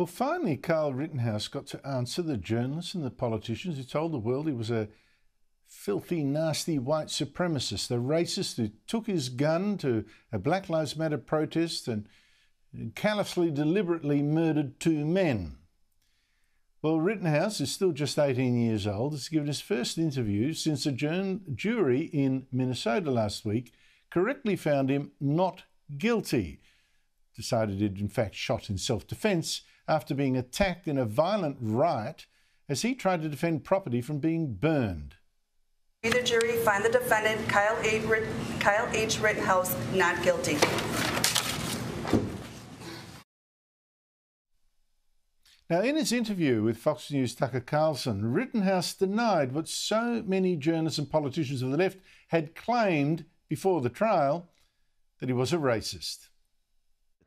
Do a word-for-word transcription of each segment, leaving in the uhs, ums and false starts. Well, finally, Kyle Rittenhouse got to answer the journalists and the politicians who told the world he was a filthy, nasty white supremacist, the racist who took his gun to a Black Lives Matter protest and callously, deliberately murdered two men. Well, Rittenhouse is still just eighteen years old. He's given his first interview since a jury in Minnesota last week correctly found him not guilty. Decided he'd in fact shot in self-defense after being attacked in a violent riot as he tried to defend property from being burned. The jury find the defendant, Kyle H. Rittenhouse, not guilty. Now, in his interview with Fox News' Tucker Carlson, Rittenhouse denied what so many journalists and politicians of the left had claimed before the trial, that he was a racist.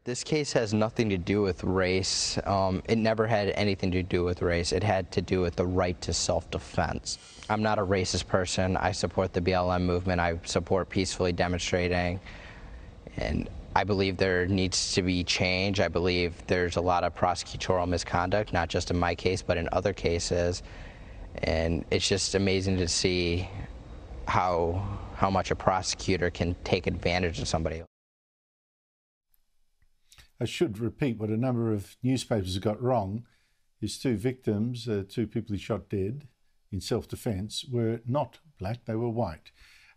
This case has nothing to do with race. Um, it never had anything to do with race. It had to do with the right to self-defense. I'm not a racist person. I support the B L M movement. I support peacefully demonstrating. And I believe there needs to be change. I believe there's a lot of prosecutorial misconduct, not just in my case, but in other cases. And it's just amazing to see how, how much a prosecutor can take advantage of somebody. I should repeat what a number of newspapers got wrong. His two victims, uh, two people he shot dead in self-defense, were not black, they were white.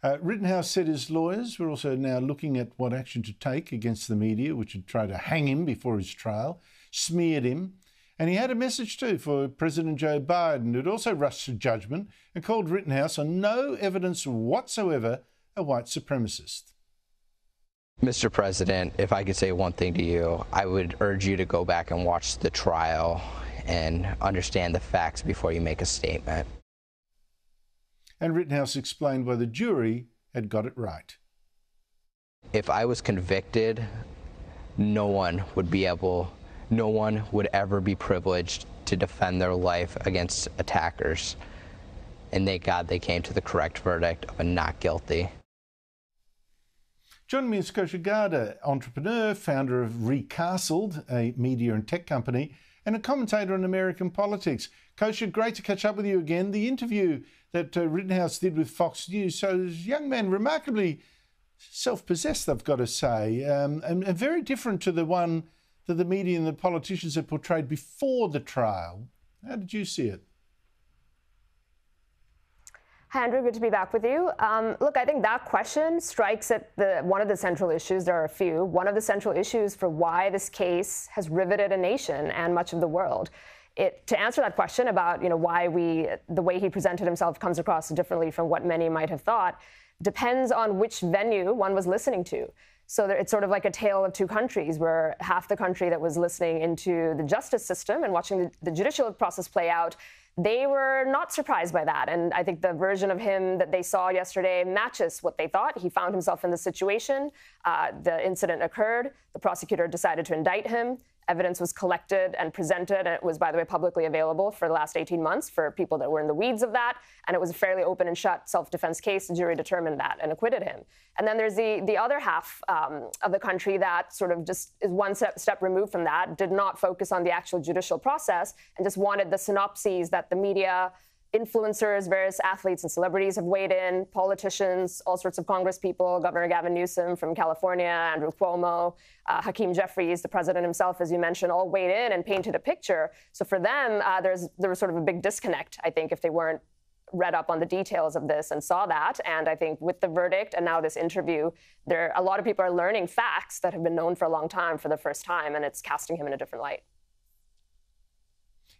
Uh, Rittenhouse said his lawyers were also now looking at what action to take against the media, which had tried to hang him before his trial, smeared him. And he had a message too for President Joe Biden, who'd also rushed to judgment and called Rittenhouse on no evidence whatsoever a white supremacist. Mister President, if I could say one thing to you, I would urge you to go back and watch the trial and understand the facts before you make a statement. And Rittenhouse explained why the jury had got it right. If I was convicted, no one would be able, no one would ever be privileged to defend their life against attackers. And thank God they came to the correct verdict of a not guilty. Joining me is Kosha Gada, entrepreneur, founder of Recastled, a media and tech company, and a commentator on American politics. Kosha, great to catch up with you again. The interview that uh, Rittenhouse did with Fox News shows a young man remarkably self-possessed, I've got to say, um, and, and very different to the one that the media and the politicians had portrayed before the trial. How did you see it? Hi, Andrew, good to be back with you. Um, look, I think that question strikes at the, one of the central issues. There are a few. One of the central issues for why this case has riveted a nation and much of the world. It, to answer that question about, you know, why we, the way he presented himself comes across differently from what many might have thought, depends on which venue one was listening to. So there, it's sort of like a tale of two countries, where half the country that was listening into the justice system and watching the, the judicial process play out, they were not surprised by that. And I think the version of him that they saw yesterday matches what they thought. He found himself in the situation. Uh, the incident occurred. The prosecutor decided to indict him. Evidence was collected and presented, and it was, by the way, publicly available for the last eighteen months for people that were in the weeds of that, and it was a fairly open and shut self-defense case. The jury determined that and acquitted him. And then there's the, the other half um, of the country that sort of just is one step, step removed from that, did not focus on the actual judicial process, and just wanted the synopses that the media, influencers, various athletes and celebrities have weighed in, politicians, all sorts of Congress people, Governor Gavin Newsom from California, Andrew Cuomo, uh, Hakeem Jeffries, the president himself, as you mentioned, all weighed in and painted a picture. So for them, uh, there's, there was sort of a big disconnect, I think, if they weren't read up on the details of this and saw that. And I think with the verdict and now this interview, there a lot of people are learning facts that have been known for a long time for the first time, and it's casting him in a different light.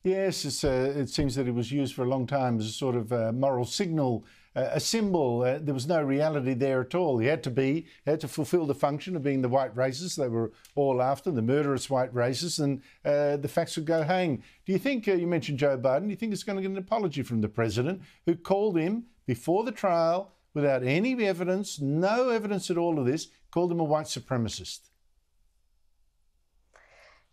Yes, it's, uh, it seems that it was used for a long time as a sort of uh, moral signal, uh, a symbol. Uh, there was no reality there at all. He had to be, he had to fulfil the function of being the white racist they were all after, the murderous white racist, and uh, the facts would go hang. Do you think, uh, you mentioned Joe Biden, do you think it's going to get an apology from the president, who called him before the trial, without any evidence, no evidence at all of this, called him a white supremacist?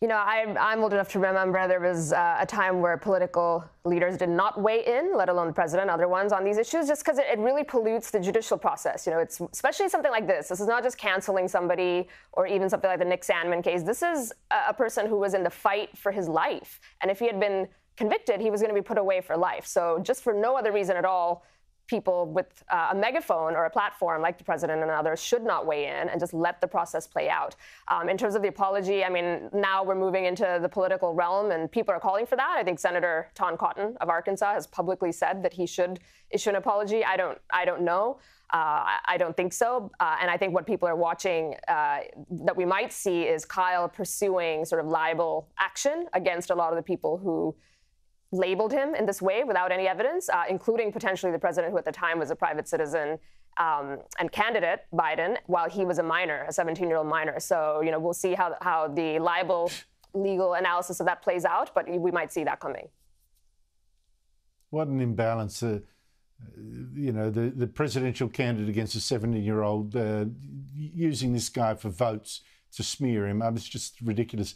You know, I, I'm old enough to remember there was uh, a time where political leaders did not weigh in, let alone the president, other ones, on these issues, just because it, it really pollutes the judicial process. You know, it's especially something like this. This is not just canceling somebody or even something like the Nick Sandman case. This is a, a person who was in the fight for his life. And if he had been convicted, he was going to be put away for life. So just for no other reason at all, people with uh, a megaphone or a platform like the president and others should not weigh in and just let the process play out. Um, in terms of the apology, I mean, now we're moving into the political realm and people are calling for that. I think Senator Tom Cotton of Arkansas has publicly said that he should issue an apology. I don't, I don't know. Uh, I don't think so. Uh, and I think what people are watching uh, that we might see is Kyle pursuing sort of libel action against a lot of the people who labeled him in this way without any evidence, uh, including potentially the president, who at the time was a private citizen um, and candidate, Biden, while he was a minor, a seventeen-year-old minor. So, you know, we'll see how, how the libel legal analysis of that plays out, but we might see that coming. What an imbalance. Uh, you know, the, the presidential candidate against a seventeen-year-old uh, using this guy for votes to smear him. It's just ridiculous.